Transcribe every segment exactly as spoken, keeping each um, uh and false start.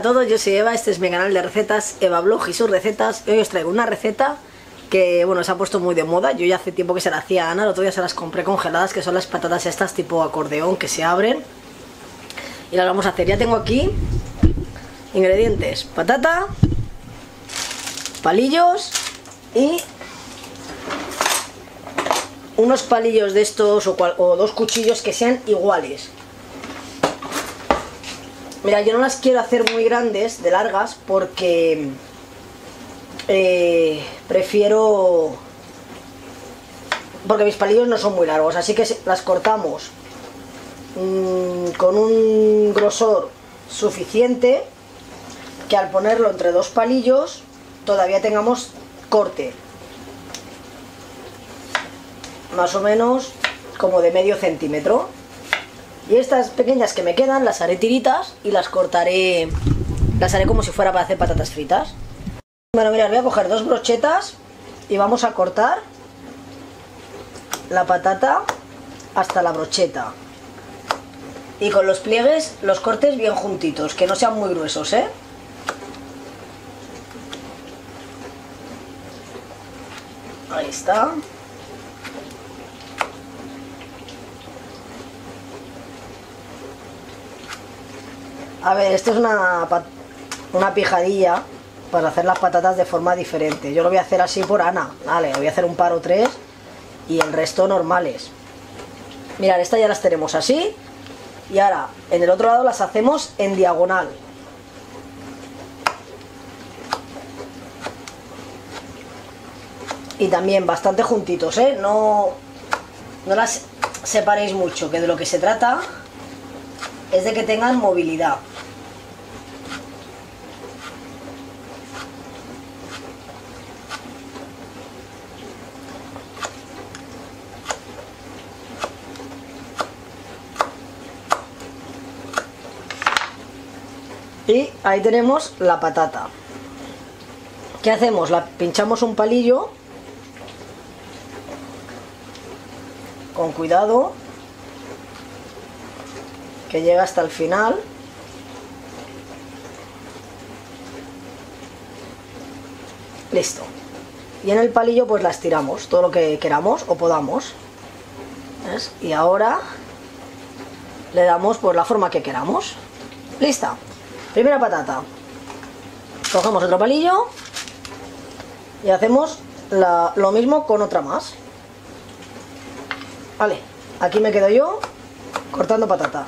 Hola a todos, yo soy Eva, este es mi canal de recetas, Eva Blog y sus recetas. Hoy os traigo una receta que, bueno, se ha puesto muy de moda. Yo ya hace tiempo que se la hacía a Ana, el otro día se las compré congeladas, que son las patatas estas tipo acordeón que se abren. Y las vamos a hacer. Ya tengo aquí ingredientes: patata, palillos y unos palillos de estos o, cual, o dos cuchillos que sean iguales. Mira, yo no las quiero hacer muy grandes, de largas, porque eh, prefiero... Porque mis palillos no son muy largos, así que las cortamos mmm, con un grosor suficiente que al ponerlo entre dos palillos todavía tengamos corte. Más o menos como de medio centímetro. Y estas pequeñas que me quedan las haré tiritas y las cortaré, las haré como si fuera para hacer patatas fritas. Bueno, mirad, voy a coger dos brochetas y vamos a cortar la patata hasta la brocheta. Y con los pliegues, los cortes bien juntitos, que no sean muy gruesos, ¿eh? Ahí está. A ver, esto es una, una pijadilla para hacer las patatas de forma diferente. Yo lo voy a hacer así por Ana. Vale, voy a hacer un par o tres y el resto normales. Mirad, estas ya las tenemos así. Y ahora, en el otro lado las hacemos en diagonal. Y también bastante juntitos, ¿eh? No, no las separéis mucho, que de lo que se trata es de que tengan movilidad. Y ahí tenemos la patata. ¿Qué hacemos? La pinchamos un palillo con cuidado, que llega hasta el final. Listo. Y en el palillo pues las tiramos todo lo que queramos o podamos. ¿Ves? Y ahora le damos por la forma que queramos. Lista. Primera patata. Cogemos otro palillo y hacemos la, lo mismo con otra más. Vale, aquí me quedo yo cortando patata.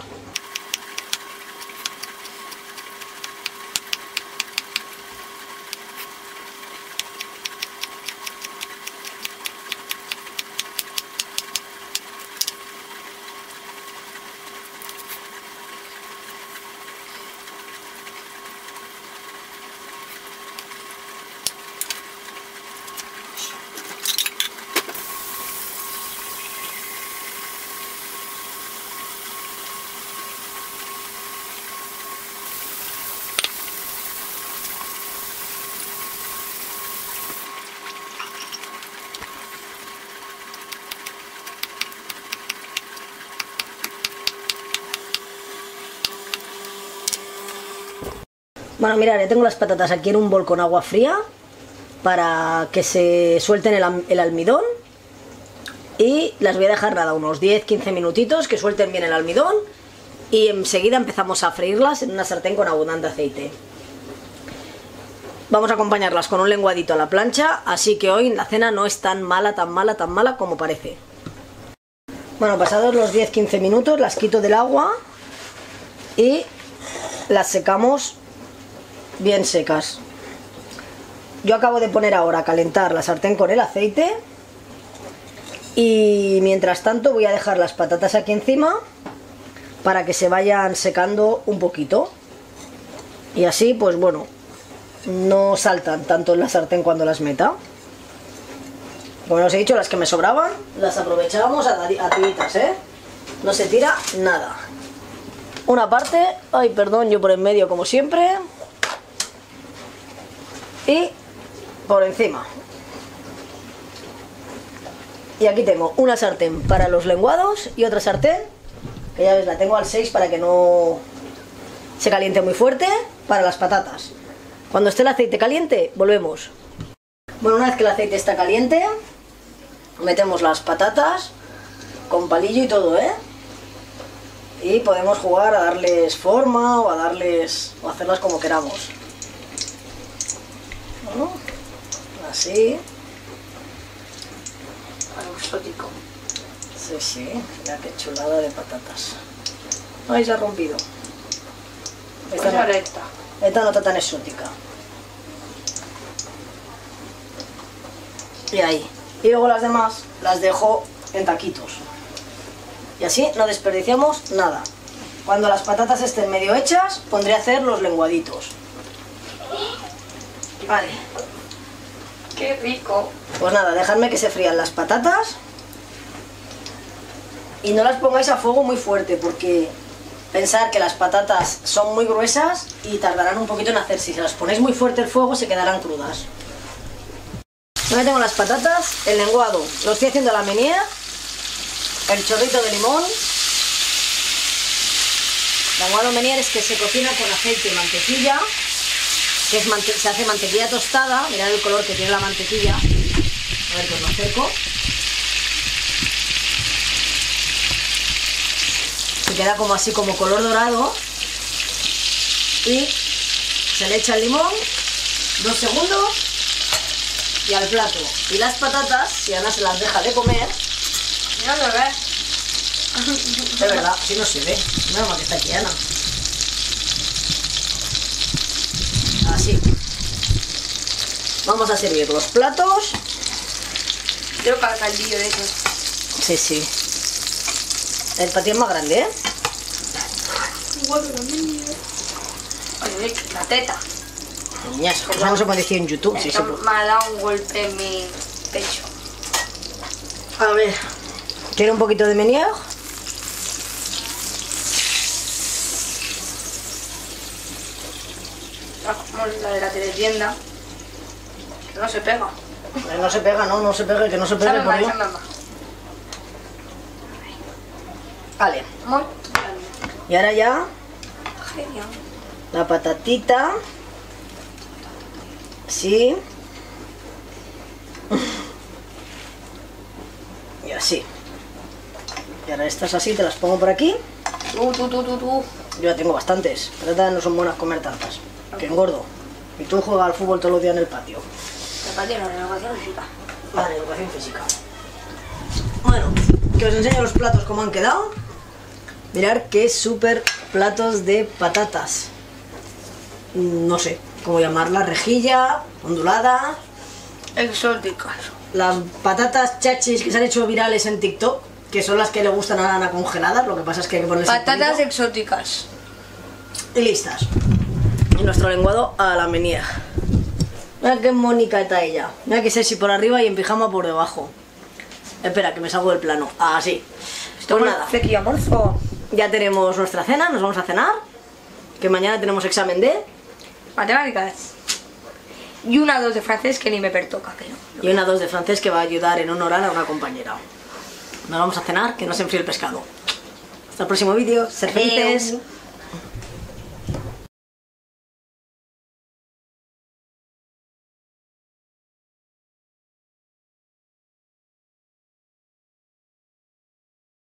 Bueno, mirad, ya tengo las patatas aquí en un bol con agua fría para que se suelten el, el almidón, y las voy a dejar nada, unos diez a quince minutitos que suelten bien el almidón, y enseguida empezamos a freírlas en una sartén con abundante aceite. Vamos a acompañarlas con un lenguadito a la plancha, así que hoy la cena no es tan mala, tan mala, tan mala como parece. Bueno, pasados los diez a quince minutos las quito del agua y las secamos bien secas. Yo acabo de poner ahora a calentar la sartén con el aceite y mientras tanto voy a dejar las patatas aquí encima para que se vayan secando un poquito, y así pues bueno, no saltan tanto en la sartén cuando las meta. Como os he dicho, las que me sobraban las aprovechábamos a tiritas, ¿eh? No se tira nada. Una parte, ay perdón, yo por en medio como siempre, y por encima. Y aquí tengo una sartén para los lenguados y otra sartén que ya ves, la tengo al seis para que no se caliente muy fuerte, para las patatas. Cuando esté el aceite caliente, volvemos. Bueno, una vez que el aceite está caliente, metemos las patatas con palillo y todo, ¿eh? Y podemos jugar a darles forma o a darles o hacerlas como queramos. ¿No? Así. Algo exótico. Sí, sí, mira qué chulada de patatas. Ahí se ha rompido. Esta no, esta no está tan exótica. Y ahí. Y luego las demás las dejo en taquitos. Y así no desperdiciamos nada. Cuando las patatas estén medio hechas, pondré a hacer los lenguaditos. Vale. ¡Qué rico! Pues nada, dejadme que se frían las patatas. Y no las pongáis a fuego muy fuerte, porque pensad que las patatas son muy gruesas y tardarán un poquito en hacerse. Si se las ponéis muy fuerte el fuego, se quedarán crudas. Ahora tengo las patatas, el lenguado, lo estoy haciendo a la meunière, el chorrito de limón. El lenguado meunière es que se cocina con aceite y mantequilla, que es mante se hace mantequilla tostada. Mirad el color que tiene la mantequilla. A ver que os lo acerco. Se queda como así, como color dorado, y se le echa el limón, dos segundos, y al plato. Y las patatas, si Ana se las deja de comer, no lo ves. De verdad, si no se ve, no más que está aquí Ana. Así. Vamos a servir los platos. Creo para el caldillo de esos. Sí, sí. El patio es más grande, ¿eh? Oye, la teta. Niñas, ¿cómo hemos aparecido en YouTube? Sí, se me ha dado un golpe en mi pecho. A ver. ¿Quiere un poquito de meunière? Como la de la teletienda. Que no se pega. Que no se pega, no, no se pega, que no se pega. Por no. Vale. Y ahora ya. Genial. La patatita. Así. Y así. Y ahora estas así te las pongo por aquí. Tú, tú, tú, tú, tú. Yo ya tengo bastantes. Pero no son buenas comer tantas. Que engordo. Y tú juegas al fútbol todos los días en el patio. El patio no, la educación física. Vale, educación física. Bueno, que os enseño los platos como han quedado. Mirad qué súper platos de patatas. No sé cómo llamarla, rejilla, ondulada. Exóticas. Las patatas chachis que se han hecho virales en TikTok, que son las que le gustan a Ana congeladas, lo que pasa es que hay que ponerles patatas exóticas. Y listas. Y nuestro lenguado a la meunière. Mira qué mónica está ella. Mira qué sexy por arriba y en pijama por debajo. Espera, que me salgo del plano. Así. Esto pues nada. Amorfo. Ya tenemos nuestra cena, nos vamos a cenar. Que mañana tenemos examen de matemáticas. Y una dos de francés que ni me pertoca, creo. Y una dos de francés que va a ayudar en un oral a una compañera. Nos vamos a cenar, que no se enfríe el pescado. Hasta el próximo vídeo. Ser felices.